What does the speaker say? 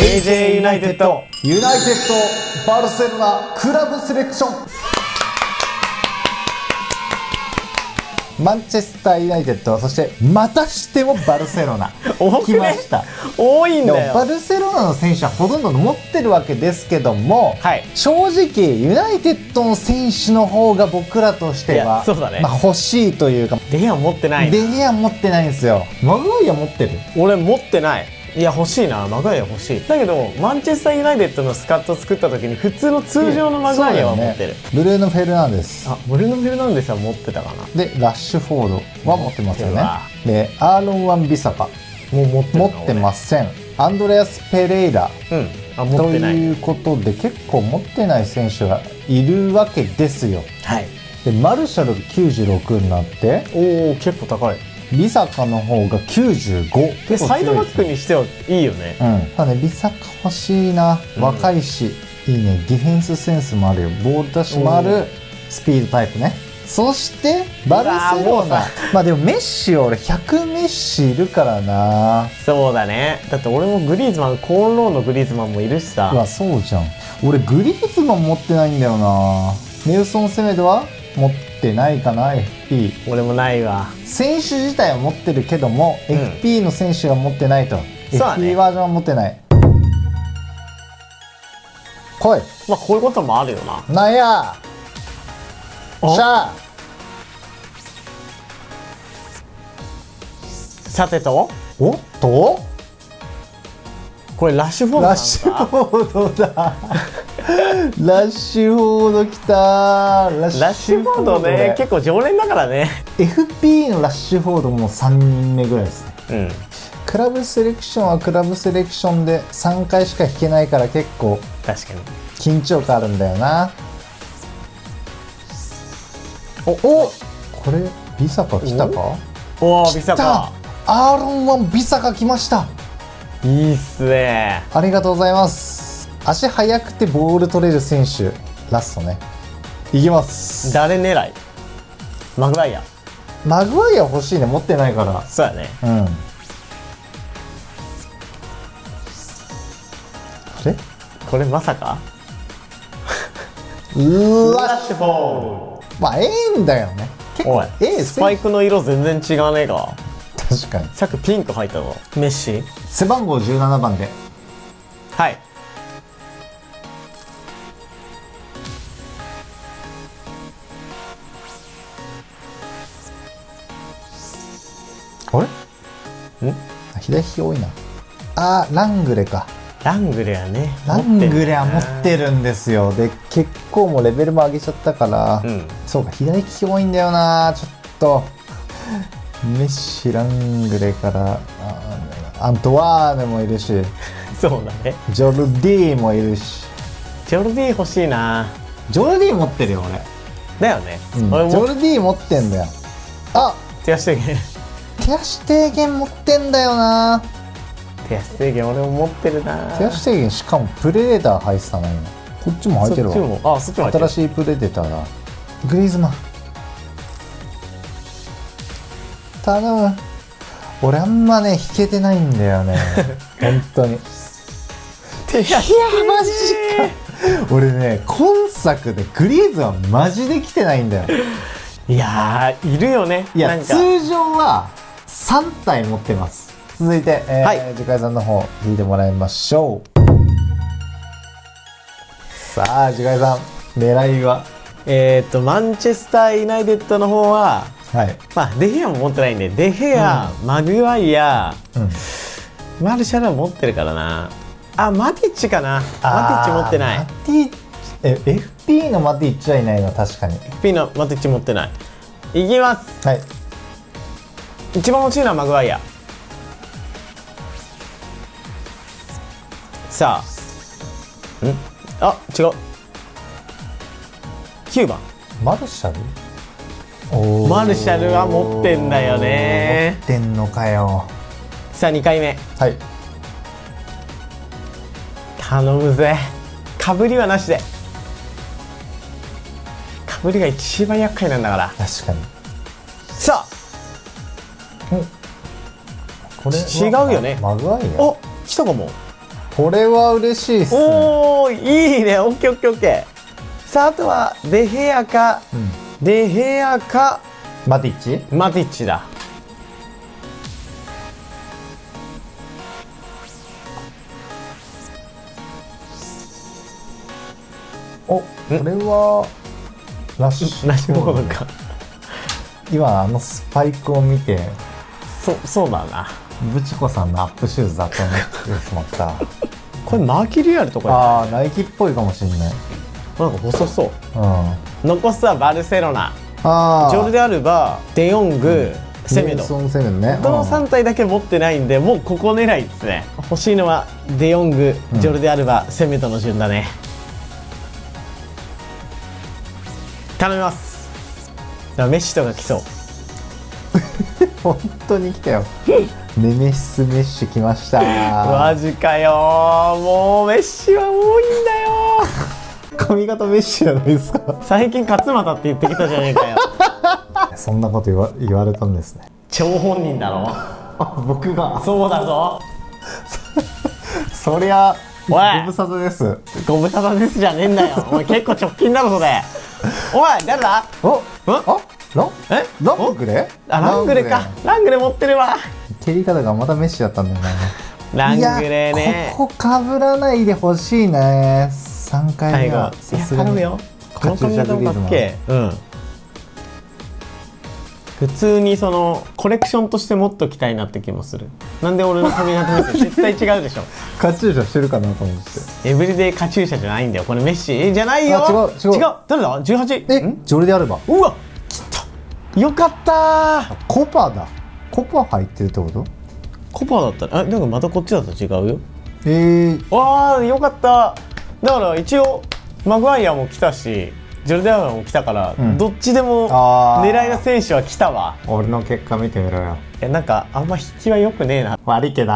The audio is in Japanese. AJ ユナイテッドバルセロナクラブセレクション、マンチェスターユナイテッド、そしてまたしてもバルセロナ来ました。多いんだよ。バルセロナの選手はほとんど持ってるわけですけども、はい、正直ユナイテッドの選手の方が僕らとしては、そうだね、まあ欲しいというか。デヘア持ってない。デヘア持ってないんですよ。マグワイア持ってる？俺持ってない。いや欲しいな、マグワイア欲しい。だけどマンチェスターユナイテッドのスカット作った時に普通の通常のマグワイアは持ってる、ね、ブルーノ・フェルナンデス、あ、ブルーノ・フェルナンデスは持ってたかな。でラッシュフォードは持ってますよね。でアーロン・ワン・ビサパもう持ってません。アンドレアス・ペレイラ、うん、あ、持ってない。ということで結構持ってない選手がいるわけですよ。はい。でマルシャルが96になって、おお結構高い。ビサカの方が95で、サイドバックにしてはいいよね。うん、ただねビサカ欲しいな、若いし、うん、いいね。ディフェンスセンスもあるよ、ボール出しもある、スピードタイプね。そしてバルセロナ、まあでもメッシ俺100メッシいるからな。そうだね、だって俺もグリーズマン、コーンローのグリーズマンもいるしさ。うわそうじゃん、俺グリーズマン持ってないんだよな。ネルソン・セメドは持ってないかな。 FP 俺もないわ。選手自体は持ってるけども、うん、FP の選手が持ってないと、ね、FP バージョンは持ってない。来い。まあこういうこともあるよな。なんやさてと、おっとこれラッシュフォードだ。ラッシュフォードだ。ラッシュフォードきたー。ラッシュフォードね、結構常連だからね。FP のラッシュフォードも3人目ぐらいですね。うん、クラブセレクションはクラブセレクションで3回しか引けないから結構確かに緊張感あるんだよな。おこれビサカ来たか。おおビサカ、アーロン・ワン・ビサカ来ました。いいっすね、ありがとうございます。足速くてボール取れる選手ラストね、いきます。誰狙い？マグワイア、マグワイア欲しいね、持ってないから。そうやね、うん。あれこれまさかうわラッシュフォード、まあええんだよね。結構スパイクの色全然違わねえか。確かにさっきピンク入ったの。メッシ背番号17番で、はい、あれん左利き多いな。あーラングレか。ラングレはね、ラングレは持ってるんですよ。で結構もうレベルも上げちゃったから、うん、そうか左利き多いんだよな。ちょっとメッシ、ラングレからアントワーヌもいるしそうだね、ジョルディもいるし。ジョルディ欲しいな。ジョルディ持ってるよ俺。だよね、うん、俺ジョルディ持ってんだよ。あ手足提言、手足提言持ってんだよな。手足制限俺も持ってるな。手足制限しかもプレデター入ってたな今。こっちも入ってるわ。そっちも、あそっちも入ってる。新しいプレデターだ。グリーズマン頼む。俺あんまね引けてないんだよね本当に。手足制限マジか俺ね今作でグリーズマンマジで来てないんだよいやーいるよね。いや通常は3体持ってます。続いて、はい、次回さんの方聞いてもらいましょう。さあ次回さん狙いはマンチェスターユナイテッドの方は、はい、まあ、デヘアも持ってないんで、デヘア、うん、マグワイア、うん、マルシャルは持ってるからな。あマティッチかな。マティッチ持ってない。マティッチ、FP のマティッチはいないの。確かに FP のマティッチ持ってない。いきます。はい、一番欲しいのはマグワイア。さあ、ん？あ、違う。9番。マルシャル？マルシャルは持ってんだよね。持ってんのかよ。さあ、2回目。はい。頼むぜ。かぶりはなしで。かぶりが一番厄介なんだから。確かに。さあ。これ違うよね。マグワイア。お、来たかも。これは嬉しいっすね。おお、いいね。オッケーオッケーオッケー。さあ、あとはデヘアか、うん、デヘアかマティッチ。マティッチだ。お、これはラッシュボールか。今あのスパイクを見て、そうだな。ブチコさんのアップシューズだと思ってしまった。これナイキリアルとか。ああ、ナイキっぽいかもしれない。なんか細そう。うん。残すはバルセロナ。ああ。ジョルデアルバ、デヨング、セメド。ソンセメドね。この3体だけ持ってないんで、もうここ狙いですね。欲しいのはデヨング、ジョルデアルバ、セメドの順だね。頼みます。メッシとか来そう。本当に来たよ。ネメシスメッシュ来ました。マジかよー。もうメッシは多いんだよー。髪型メッシュじゃないですか。最近勝俣って言ってきたじゃねえかよ。そんなこと言われたんですね。張本人だろ。あ、僕が。そうだぞ。そりゃご無沙汰です。ご無沙汰ですじゃねえんだよ。お前結構直近だろそれ。おい誰だ？お、ラングレ？あ、ラングレか。ラングレ持ってるわ。蹴り方がまたメッシだったんだよね。ラングレね。ここかぶらないでほしいね。3回目はさすがに。カチューシャグリーズマン。うん。普通にそのコレクションとして持っときたいなって気もする。なんで俺の髪型メッシ絶対違うでしょ。カチューシャしてるかなと思って。エブリデイカチューシャじゃないんだよ。これメッシじゃないよ。違う。誰だ？18。え？ジョルデアルバ。うわ。きた。よかったー。コパだ。コパ入ってるってこと？コパだったら、あ、なんかまたこっちだと違うよ。わあ、よかった。だから一応マグワイアも来たし。ジョルデアルバも来たから、どっちでも狙いの選手は来たわ。俺の結果見てみろよ。なんかあんま引きは良くねえな。悪いけど。